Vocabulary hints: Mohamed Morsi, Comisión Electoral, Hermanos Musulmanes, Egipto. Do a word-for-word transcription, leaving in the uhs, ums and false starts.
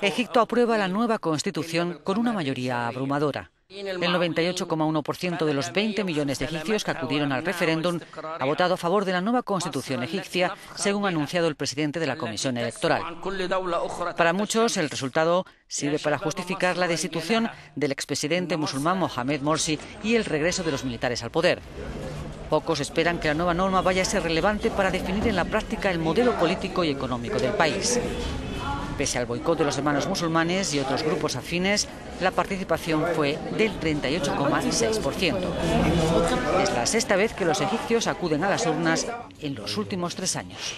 Egipto aprueba la nueva constitución con una mayoría abrumadora. El noventa y ocho coma uno por ciento de los veinte millones de egipcios que acudieron al referéndum ha votado a favor de la nueva constitución egipcia, según ha anunciado el presidente de la Comisión Electoral. Para muchos, el resultado sirve para justificar la destitución del expresidente musulmán Mohamed Morsi y el regreso de los militares al poder. Pocos esperan que la nueva norma vaya a ser relevante para definir en la práctica el modelo político y económico del país. Pese al boicot de los Hermanos Musulmanes y otros grupos afines, la participación fue del treinta y ocho coma seis por ciento. Es la sexta vez que los egipcios acuden a las urnas en los últimos tres años.